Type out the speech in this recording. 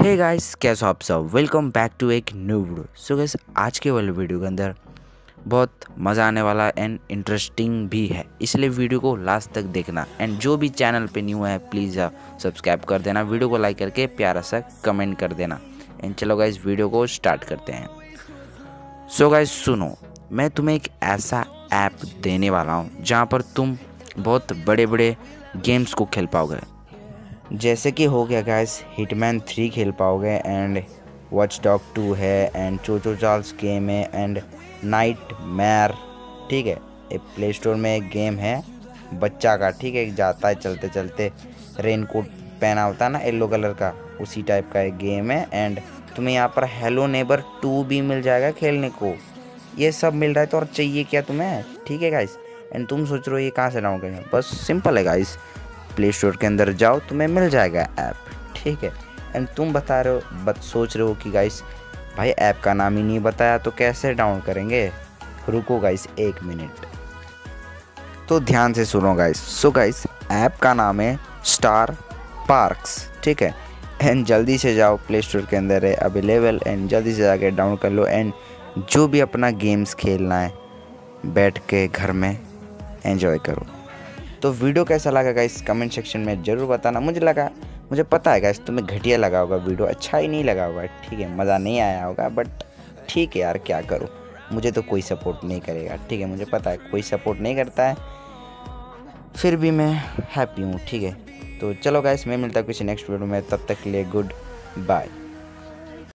Hey guys, कैसे हो आप सब। वेलकम बैक टू एक न्यू वीडियो। सो गाइस, आज के वाले वीडियो के अंदर बहुत मज़ा आने वाला एंड इंटरेस्टिंग भी है, इसलिए वीडियो को लास्ट तक देखना। एंड जो भी चैनल पे न्यू है प्लीज़ सब्सक्राइब कर देना, वीडियो को लाइक करके प्यारा सा कमेंट कर देना। एंड चलो गाइस, वीडियो को स्टार्ट करते हैं। सो गाइस सुनो, मैं तुम्हें एक ऐसा ऐप देने वाला हूँ जहाँ पर तुम बहुत बड़े बड़े गेम्स को खेल पाओगे, जैसे कि हो गया गाइस हिटमैन 3 खेल पाओगे, एंड वॉच डॉग 2 है, एंड चो चो चार्ल्स गेम है, एंड नाइट मैर। ठीक है, एक प्ले स्टोर में एक गेम है बच्चा का, ठीक है, जाता है चलते चलते, रेनकोट पहना होता है ना येलो कलर का, उसी टाइप का एक गेम है। एंड तुम्हें यहाँ पर हेलो नेबर 2 भी मिल जाएगा खेलने को। ये सब मिल रहा है तो और चाहिए क्या तुम्हें। ठीक है गाइस, एंड तुम सोच रहे हो ये कहाँ से लाओगे, बस सिंपल है गाइस, प्ले स्टोर के अंदर जाओ, तुम्हें मिल जाएगा ऐप। ठीक है, एंड तुम सोच रहे हो कि गाइस भाई ऐप का नाम ही नहीं बताया तो कैसे डाउनलोड करेंगे। रुको गाइस 1 मिनट, तो ध्यान से सुनो गाइस। सो गाइस, ऐप का नाम है स्टार पार्क्स। ठीक है, एंड जल्दी से जाओ, प्ले स्टोर के अंदर है अवेलेबल, एंड जल्दी से जाके डाउनलोड कर लो। एंड जो भी अपना गेम्स खेलना है बैठ के घर में एंजॉय करो। तो वीडियो कैसा लगा गाइस कमेंट सेक्शन में ज़रूर बताना। मुझे पता है गाइस तुम्हें घटिया लगा होगा, वीडियो अच्छा ही नहीं लगा होगा, ठीक है, मज़ा नहीं आया होगा, बट ठीक है यार, क्या करो, मुझे तो कोई सपोर्ट नहीं करेगा। ठीक है, मुझे पता है कोई सपोर्ट नहीं करता है, फिर भी मैं हैप्पी हूँ। ठीक है, तो चलो गाइस, मैं मिलता हूँ किसी नेक्स्ट वीडियो में, तब तक के लिए गुड बाय।